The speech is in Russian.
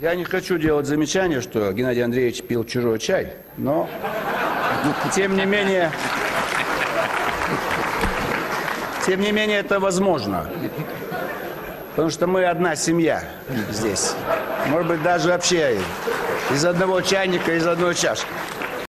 Я не хочу делать замечание, что Геннадий Андреевич пил чужой чай, но тем не менее это возможно, потому что мы одна семья здесь, может быть даже вообще из одного чайника, из одной чашки.